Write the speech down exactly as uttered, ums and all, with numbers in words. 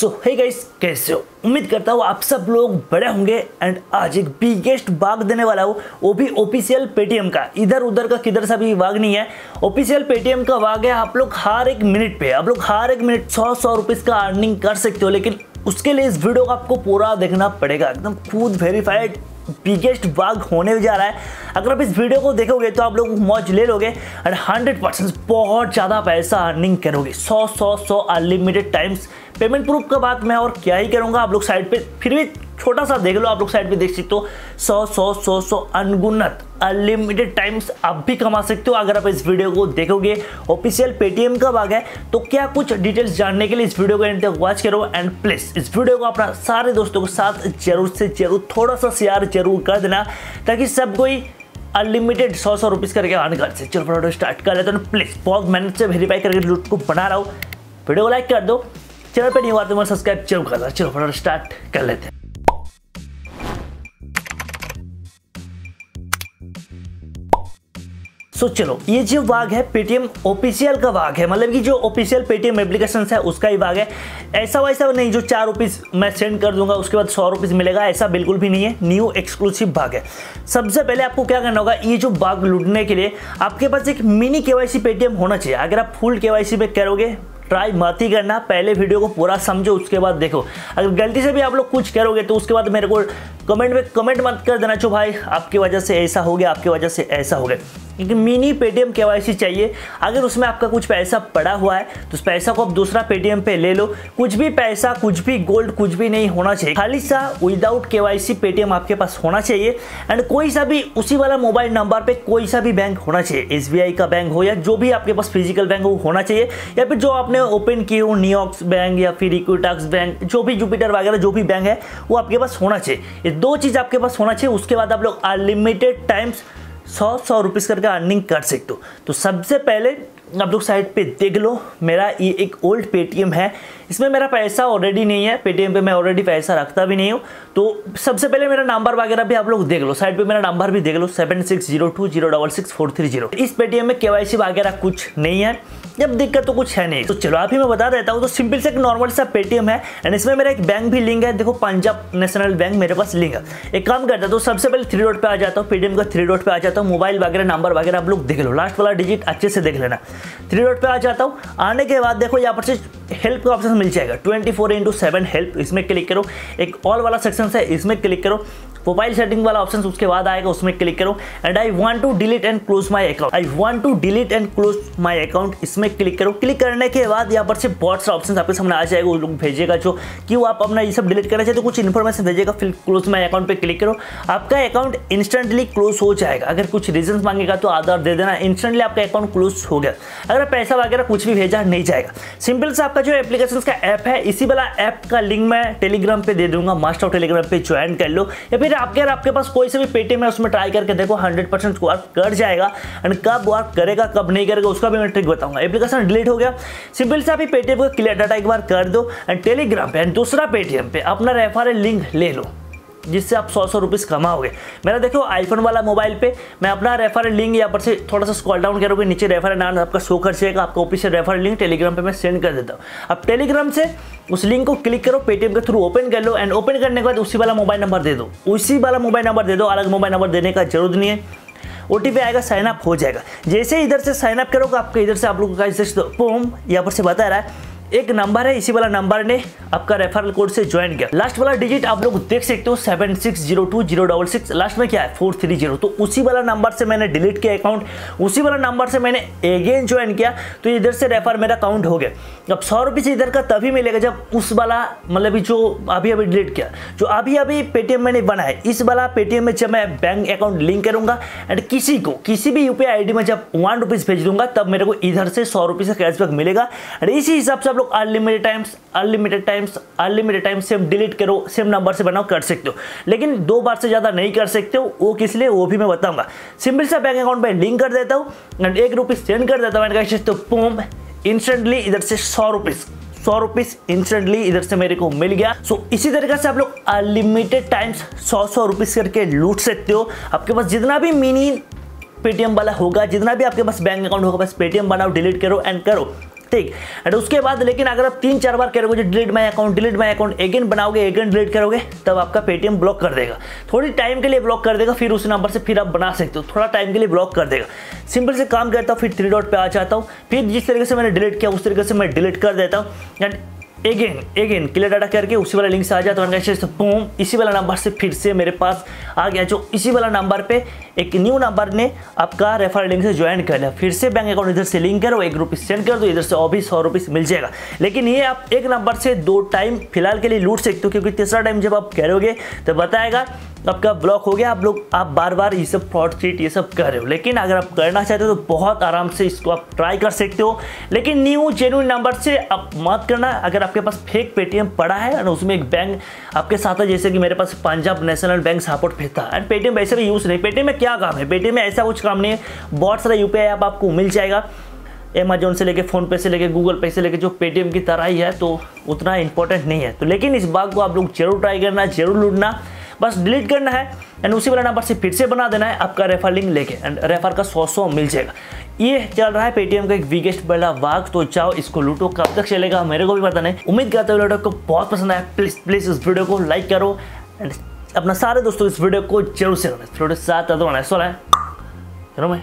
सो hey guys, कैसे हो? उम्मीद करता हूँ आप सब लोग बड़े होंगे। एंड आज एक बिगेस्ट वाग देने वाला हूँ, वो भी ऑफिशियल पेटीएम का। इधर उधर का किधर सा भी वाग नहीं है, ऑफिशियल पेटीएम का वाग है। आप लोग हर एक मिनट पे आप लोग हर एक मिनट सौ सौ रुपीज़ का अर्निंग कर सकते हो, लेकिन उसके लिए इस वीडियो को आपको पूरा देखना पड़ेगा। एकदम खुद वेरीफाइड बिगेस्ट वाग होने जा रहा है। अगर आप इस वीडियो को देखोगे तो आप लोग मौज ले लोगे और हंड्रेड परसेंट बहुत ज़्यादा पैसा अर्निंग करोगे। सौ सौ सौ अनलिमिटेड टाइम्स पेमेंट प्रूफ का बात मैं और क्या ही करूँगा। आप लोग साइड पे फिर भी छोटा सा देख लो, आप लोग साइड पे देख सकते हो। सौ सौ सौ सौ अनगुनत अनलिमिटेड टाइम्स आप भी कमा सकते हो अगर आप इस वीडियो को देखोगे। ऑफिशियल पेटीएम का भाग है, तो क्या कुछ डिटेल्स जानने के लिए इस वीडियो को एंड तक वॉच करो। एंड प्लीज़ इस वीडियो को अपना सारे दोस्तों के साथ जरूर से जरूर थोड़ा सा शेयर जरूर कर देना, ताकि सब कोई अनलिमिटेड सौ सौ रुपीज़ करके अर्न कर से। चलो वीडियो स्टार्ट कर लेते हैं। प्लीज़ बहुत मेहनत से वेरीफाई करके लूट को बना रहा हूँ। वीडियो को लाइक कर दो, चैनल पर नहीं हुआ तो मैं सब्सक्राइब जरूर कर देना। चलो वीडियो स्टार्ट कर लेते हैं। तो चलो, ये जो वाग है पेटीएम ऑफिशियल का वाग है, मतलब कि जो ऑफिशियल पेटीएम एप्लीकेशन है उसका ही वाग है। ऐसा वैसा नहीं जो चार रुपीस मैं सेंड कर दूंगा उसके बाद सौ रुपीस मिलेगा, ऐसा बिल्कुल भी नहीं है। न्यू एक्सक्लूसिव वाग है। सबसे पहले आपको क्या करना होगा, ये जो वाग लूटने के लिए आपके पास एक मिनी केवाईसी पेटीएम होना चाहिए। अगर आप फुल केवाईसी पे करोगे, ट्राई मत ही करना, पहले वीडियो को पूरा समझो उसके बाद देखो। अगर गलती से भी आप लोग कुछ करोगे तो उसके बाद मेरे को कमेंट में कमेंट मत कर देना, चो भाई आपकी वजह से ऐसा हो गया, आपकी वजह से ऐसा हो गया। क्योंकि मिनी पेटीएम केवाईसी चाहिए। अगर उसमें आपका कुछ पैसा पड़ा हुआ है तो उस पैसा को आप दूसरा पेटीएम पे ले लो। कुछ भी पैसा, कुछ भी गोल्ड, कुछ भी नहीं होना चाहिए, खाली सा विदाउट केवाईसी पेटीएम आपके पास होना चाहिए। एंड कोई सा भी उसी वाला मोबाइल नंबर पे कोई सा भी बैंक होना चाहिए, एसबीआई का बैंक हो या जो भी आपके पास फिजिकल बैंक हो होना चाहिए, या फिर जो आपने ओपन किए हो न्यूयॉर्क बैंक या फिर इक्विटाक्स बैंक, जो भी जुपिटर वगैरह जो भी बैंक है वो आपके पास होना चाहिए। ये दो चीज़ आपके पास होना चाहिए, उसके बाद आप लोग अनलिमिटेड टाइम्स सौ सौ रुपीस करके अर्निंग कर सकते हो। तो सबसे पहले आप लोग साइड पे देख लो, मेरा ये एक ओल्ड पेटीएम है, इसमें मेरा पैसा ऑलरेडी नहीं है। पेटीएम पे मैं ऑलरेडी पैसा रखता भी नहीं हूँ। तो सबसे पहले मेरा नंबर वगैरह भी आप लोग देख लो, साइड पे मेरा नंबर भी देख लो, seven six zero two zero double six four three zero. इस पेटीएम में केवाईसी वगैरह कुछ नहीं है, जब दिक्कत तो कुछ है नहीं। तो चलो आप ही मैं बता देता हूँ। तो सिंपल से एक नॉर्मल सा पेटीएम है एंड इसमें मेरा एक बैंक भी लिंक है। देखो पंजाब नेशनल बैंक मेरे पास लिंक है। एक काम करता हूँ, तो सबसे पहले थ्री डॉट पे आ जाता हूँ, पेटीएम का थ्री डॉट पे आ जाता हूँ। मोबाइल वगैरह नंबर वगैरह आप लोग देख लो, लास्ट वाला डिजिट अच्छे से देख लेना। थ्री डॉट पे आ जाता हूँ। आने के बाद देखो यहाँ पर से हेल्प का ऑप्शन मिल जाएगा, twenty four into seven help, इसमें क्लिक करो। एक ऑल वाला सेक्शन है, इसमें क्लिक करो। मोबाइल सेटिंग वाला ऑप्शन उसके बाद आएगा, उसमें क्लिक करो। And I want to delete and close my account, I want to delete and close my account, इसमें क्लिक करो। क्लिक करने के बाद यहाँ पर से बहुत सारे ऑप्शन आपके सामने आ जाएगा। वो लोग भेजेगा जो कि वो आप अपना ये सब डिलीट करना चाहिए तो कुछ इन्फॉर्मेशन भेजेगा। फिर क्लोज माय अकाउंट पे क्लिक करो, आपका अकाउंट इंस्टेंटली क्लोज हो जाएगा। अगर कुछ रीजन मांगेगा तो आधार दे देना, इंस्टेंटली आपका अकाउंट क्लोज हो गया। अगर पैसा वगैरह कुछ भी भेजा नहीं जाएगा। सिंपल से आपका जो एप्लीकेशन का ऐप है, इसी वाला ऐप का लिंक मैं टेलीग्राम पे दे दूंगा, मास्टर ऑफ टेलीग्राम पे ज्वाइन कर लो। या फिर आपके आपके पास कोई से भी पेटीएम है उसमें ट्राई करके देखो, हंड्रेड परसेंट वर्क कर जाएगा। एंड कब वर्क करेगा कब नहीं करेगा उसका भी मैं ट्रिक बताऊंगा। एप्लीकेशन डिलीट हो गया, सिंपल से आप ही पेटीएम को क्लियर डाटा एक बार कर दो। एंड टेलीग्राम पे एंड दूसरा पेटीएम पे अपना रेफरल लिंक ले लो, जिससे आप सौ सौ रुपीस कमाओगे। मेरा देखो आईफोन वाला मोबाइल पे मैं अपना रेफरल लिंक यहाँ पर से थोड़ा सा स्क्रॉल डाउन करोगे, नीचे रेफरल नाम आपका शो कर जाएगा। आपका ऑफिशियल रेफरल लिंक टेलीग्राम पे मैं सेंड कर देता हूँ। आप टेलीग्राम से उस लिंक को क्लिक करो, पेटीएम के थ्रू ओपन कर लो। एंड ओपन करने के बाद उसी वाला मोबाइल नंबर दे दो, उसी वाला मोबाइल नंबर दे दो, अलग मोबाइल नंबर देने का जरूरत नहीं है। ओ टी पी आएगा, साइन अप हो जाएगा। जैसे इधर से साइन अप करोगे आपके इधर से आप लोगों का पोम यहाँ पर से बता रहा है, एक नंबर है, इसी वाला नंबर ने आपका रेफरल कोड से ज्वाइन किया। लास्ट वाला डिजिट आप लोग देख सकते हो, seven six zero two zero double six, last में क्या है फोर थ्री जीरो। तो उसी वाला नंबर से मैंने डिलीट किया अकाउंट, उसी वाला नंबर से मैंने अगेन ज्वाइन किया, तो इधर से रेफर मेरा काउंट हो गया। अब सौ रुपये इधर का तभी मिलेगा जब उस वाला मतलब जो अभी अभी डिलीट किया, जो अभी अभी पेटीएम मैंने बनाया, इस वाला पेटीएम में जब मैं बैंक अकाउंट लिंक करूँगा एंड किसी को किसी भी U P I I D में जब वन रुपीज़ भेज दूंगा, तब मेरे को इधर से सौ रुपये से कैशबैक मिलेगा। एंड इसी हिसाब से लोग unlimited times unlimited times unlimited times same delete करो, सेम नंबर से बनाओ कर सकते हो, लेकिन दो बार से ज़्यादा नहीं कर सकते हो। वो किस लिए वो भी मैं बताऊंगा। सिंपल सा बैंक अकाउंट पे लिंक कर देता हूँ एंड एक रुपीस सेंड कर देता हूँ। मैंने कहा तो बूम, इंस्टेंटली इधर से सौ रुपीस सौ रुपीस इंस्टेंटली इधर से मेरे को मिल गया। सो so, इसी तरीके से आप लोग अनलिमिटेड टाइम्स सौ सौ रुपीस करके लूट सकते हो। आपके पास जितना भी मिनी पेटीएम वाला होगा, जितना भी आपके पास बैंक अकाउंट होगा, बस पेटीएम बनाओ, डिलीट करो एंड करो। ठीक। एंड उसके बाद लेकिन अगर आप तीन चार बार करोगे delete my account delete my account again बनाओगे अगेन डिलीट करोगे तब आपका पेटीएम ब्लॉक कर देगा, थोड़ी टाइम के लिए ब्लॉक कर देगा, फिर उस नंबर से फिर आप बना सकते हो, थोड़ा टाइम के लिए ब्लॉक कर देगा। सिंपल से काम करता हूँ, फिर थ्री डॉट पे आ जाता हूँ, फिर जिस तरीके से मैंने डिलीट किया उस तरीके से मैं डिलीट कर देता हूँ and again again clear data करके उसी वाला लिंक से आ जाता है। तो बूम, इसी वाला नंबर से फिर से मेरे पास आ गया, जो इसी वाला नंबर पे एक न्यू नंबर ने आपका रेफरल लिंक से ज्वाइन कर लिया। फिर से बैंक अकाउंट इधर से लिंक करो, एक रुपीस सेंड कर दो, इधर से और भी सौ रुपीस मिल जाएगा। लेकिन ये आप एक नंबर से दो टाइम फिलहाल के लिए लूट सकते हो, क्योंकि तीसरा टाइम जब आप करोगे तो बताएगा आपका ब्लॉक हो गया। आप लोग आप बार बार ये सब फ्रॉड चीट ये सब कर रहे हो, लेकिन अगर आप करना चाहते हो तो बहुत आराम से इसको आप ट्राई कर सकते हो। लेकिन न्यू जेन्युइन नंबर से आप मत करना। अगर आपके पास फेक पेटीएम पड़ा है और उसमें एक बैंक आपके साथ है, जैसे कि मेरे पास पंजाब नेशनल बैंक सपोर्ट भेजता है। एंड पेटीएम वैसे भी यूज़ नहीं, पेटीएम में क्या काम है, पेटीएम में ऐसा कुछ काम नहीं है। बहुत सारा यू पी आई ऐप आपको मिल जाएगा, अमेजोन से लेके फ़ोन पे से लेके गूगल पे से लेके जो पेटीएम की तरह ही है, तो उतना इंपॉर्टेंट नहीं है। तो लेकिन इस बात को आप लोग जरूर ट्राई करना, जरूर लूटना। बस डिलीट करना है एंड उसी वाला नंबर से फिर से बना देना है आपका रेफर लिंक लेके, एंड रेफर का सौ सौ मिल जाएगा। ये चल रहा है पेटीएम का एक बिगेस्ट बड़ा वाग, तो जाओ इसको लूटो। कब तक चलेगा मेरे को भी पता नहीं। उम्मीद करता हूँ वीडियो को बहुत पसंद आया। प्लीज़ प्लीज़ इस वीडियो को लाइक करो एंड अपना सारे दोस्तों इस वीडियो को जरूर शेयर करो। थोड़े साथ आता हूँ, मैं